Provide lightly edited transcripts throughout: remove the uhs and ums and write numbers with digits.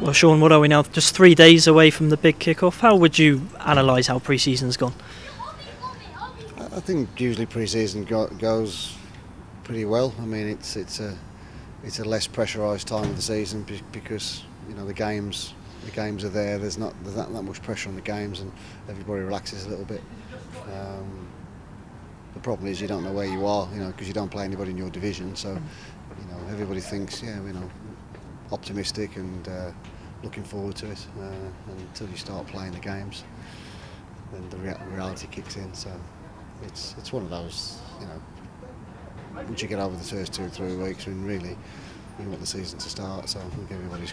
Well, Sean, what are we now? Just 3 days away from the big kickoff. How would you analyse how pre-season's gone? I think usually pre-season goes pretty well. I mean, it's a less pressurised time of the season because you know the games are there. There's not that much pressure on the games, and everybody relaxes a little bit. The problem is you don't know where you are, you know, because you don't play anybody in your division. So, you know, everybody thinks, yeah, you know, optimistic and looking forward to it. And until you start playing the games, then the reality kicks in. So, it's one of those, you know. Once you get over the first 2 or 3 weeks, I mean, really, you want the season to start. So I think everybody's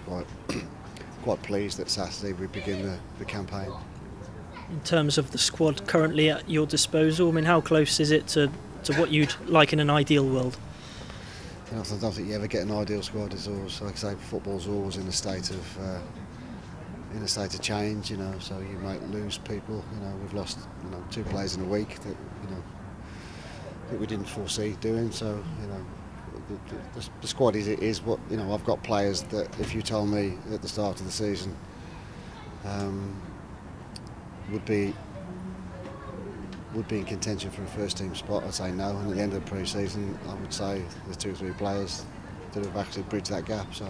quite pleased that Saturday we begin the campaign. In terms of the squad currently at your disposal, I mean, how close is it to what you'd like in an ideal world? You know, I don't think you ever get an ideal squad. It's always, like I say, football's always in a state of change. You know, so you might lose people. You know, we've lost, you know, 2 players in a week that, you know, that we didn't foresee doing. So, you know, the squad is what, you know, I've got players that if you told me at the start of the season would be in contention for a first team spot, I'd say no. And at the end of the pre-season, I would say there's 2 or 3 players that have actually bridged that gap. So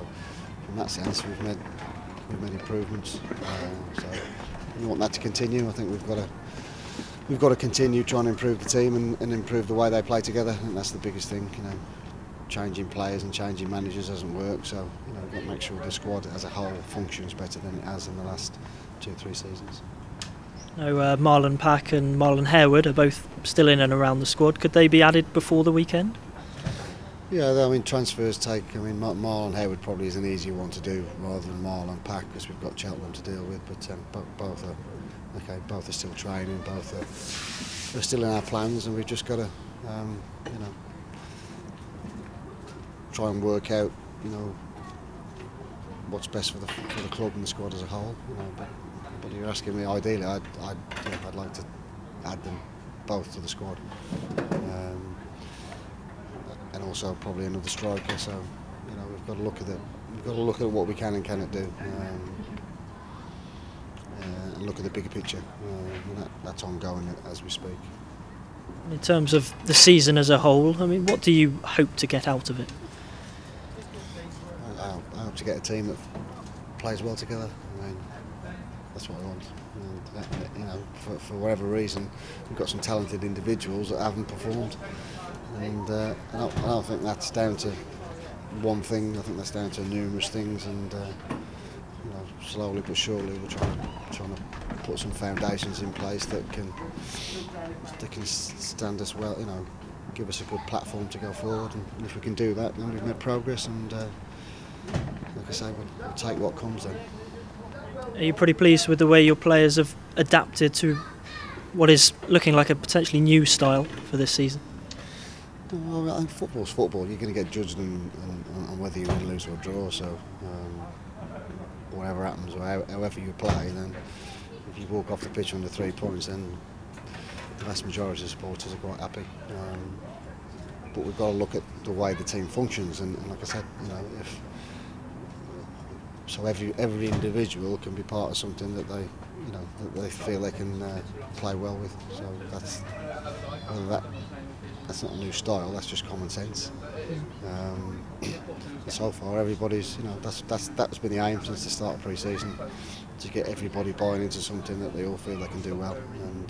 from that sense, we've made improvements. So we want that to continue. I think we've got to continue trying to improve the team and improve the way they play together. I think that's the biggest thing. You know, changing players and changing managers doesn't work. So, you know, we've got to make sure the squad as a whole functions better than it has in the last 2 or 3 seasons. Now, Marlon Pack and Marlon Harewood are both still in and around the squad. Could they be added before the weekend? Yeah, I mean, transfers take. I mean, Marlon Harewood probably is an easier one to do rather than Marlon Pack because we've got Cheltenham to deal with. But both are. Okay, both are still training, both are still in our plans, and we've just got to, you know, try and work out, you know, what's best for the club and the squad as a whole. You know, but you're asking me ideally, I'd like to add them both to the squad, and also probably another striker. So, you know, we've got to look at it. We've got to look at what we can and cannot do. And look at the bigger picture, and that's ongoing as we speak. In terms of the season as a whole, I mean, what do you hope to get out of it? I hope to get a team that plays well together. I mean, that's what I want. You know, for whatever reason, we've got some talented individuals that haven't performed, and I don't think that's down to one thing. I think that's down to numerous things, and you know, slowly but surely we're trying to put some foundations in place that can stand us well, you know, give us a good platform to go forward, and if we can do that, then we've made progress, and like I say, we'll take what comes then. Are you pretty pleased with the way your players have adapted to what is looking like a potentially new style for this season? Well, I think football's football. You're going to get judged on whether you win, lose or draw, so whatever happens, or however you play, then if you walk off the pitch under 3 points, then the vast majority of supporters are quite happy. But we've got to look at the way the team functions, and like I said, you know, so every individual can be part of something that they, you know, that they feel they can play well with. So that's not a new style. That's just common sense. So far, everybody's, you know, that's been the aim since the start of pre-season, to get everybody buying into something that they all feel they can do well, and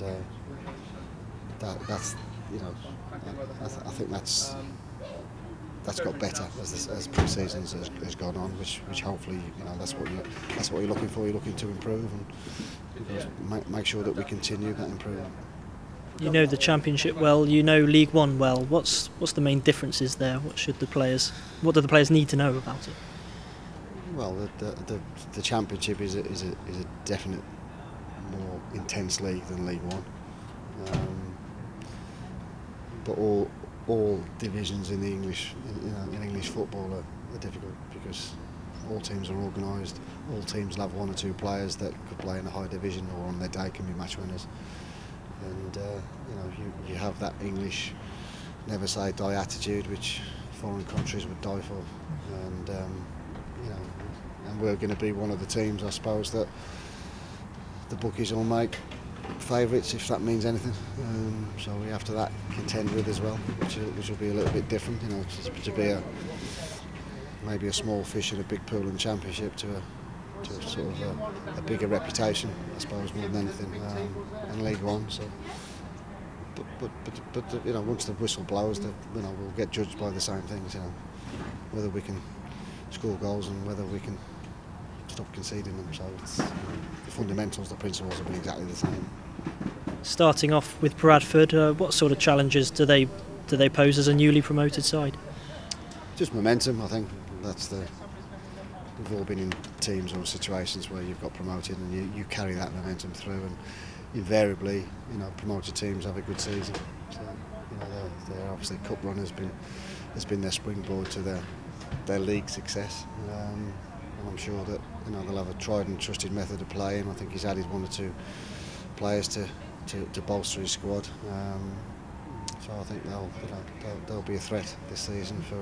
that's, you know, I think that's got better as pre-season has gone on, which hopefully, you know, that's what you're looking for. You're looking to improve, and you know, make sure that we continue that improvement. You know the Championship well, you know League One well. What's the main differences there? What do the players need to know about it? Well, the Championship is a definite more intense league than League One. But all divisions in the English, you know, in English football are difficult because all teams are organised. All teams will have 1 or 2 players that could play in a high division, or on their day can be match winners. And you know, you have that English never say die attitude, which foreign countries would die for. And you know, and we're going to be one of the teams, I suppose, that the bookies will make favourites, if that means anything. So we have to contend with as well, which will be a little bit different, you know, to be maybe a small fish in a big pool in the championship to sort of a bigger reputation, I suppose, more than anything, in League One. So, but you know, once the whistle blows, you know, we'll get judged by the same things, you know, whether we can score goals and whether we can stop conceding them. So it's, the fundamentals, the principles have been exactly the same. Starting off with Bradford, what sort of challenges do they pose as a newly promoted side? Just momentum, I think. That's the. We've all been in teams or situations where you've got promoted and you carry that momentum through, and invariably, you know, promoted teams have a good season. So, you know, they're obviously cup run has been their springboard to their league success. And I'm sure that, you know, they'll have a tried and trusted method of playing. I think he's added one or two players to bolster his squad. So I think they'll be a threat this season for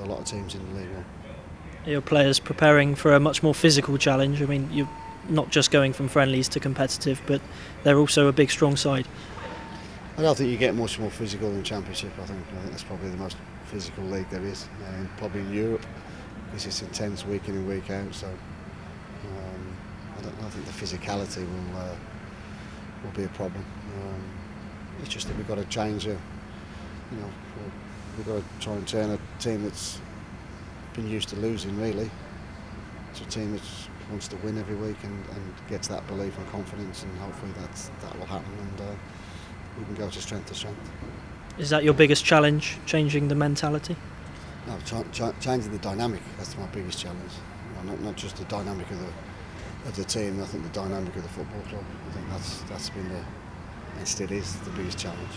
a lot of teams in the league. Are your players preparing for a much more physical challenge? I mean, you're not just going from friendlies to competitive, but they're also a big, strong side. I don't think you get much more physical than Championship. I think that's probably the most physical league there is, probably in Europe, because it's intense week in and week out. So I think the physicality will be a problem. It's just that we've got to change, you know, we've got to try and turn a team that's been used to losing, really, to a team that wants to win every week and gets that belief and confidence, and hopefully that will happen, and we can go to strength to strength. Is that your biggest challenge, changing the mentality? No, changing the dynamic, that's my biggest challenge. Well, not just the dynamic of the team, I think the dynamic of the football club. I think that's been and still is the biggest challenge.